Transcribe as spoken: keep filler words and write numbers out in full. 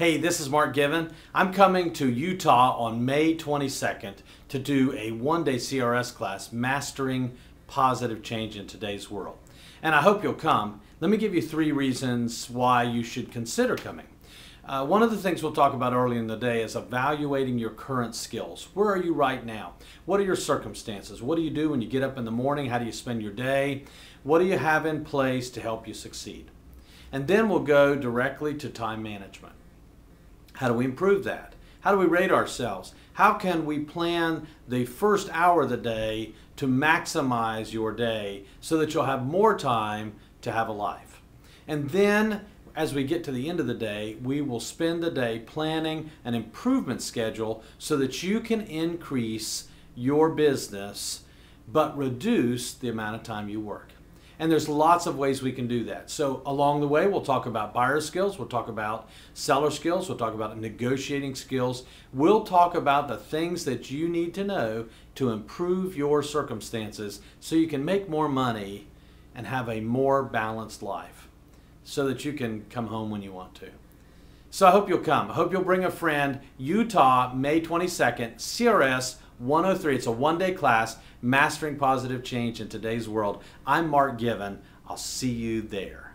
Hey, this is Mark Given. I'm coming to Utah on May twenty-second to do a one-day C R S class, Mastering Positive Change in Today's World. And I hope you'll come. Let me give you three reasons why you should consider coming. Uh, one of the things we'll talk about early in the day is evaluating your current skills. Where are you right now? What are your circumstances? What do you do when you get up in the morning? How do you spend your day? What do you have in place to help you succeed? And then we'll go directly to time management. How do we improve that? How do we rate ourselves? How can we plan the first hour of the day to maximize your day so that you'll have more time to have a life? And then, as we get to the end of the day, we will spend the day planning an improvement schedule so that you can increase your business but reduce the amount of time you work. And there's lots of ways we can do that. So along the way, we'll talk about buyer skills, we'll talk about seller skills, we'll talk about negotiating skills. We'll talk about the things that you need to know to improve your circumstances so you can make more money and have a more balanced life, so that you can come home when you want to. So I hope you'll come. I hope you'll bring a friend. Utah, May twenty-second, C R S one oh three. It's a one-day class, Mastering Positive Change in Today's World. I'm Mark Given. I'll see you there.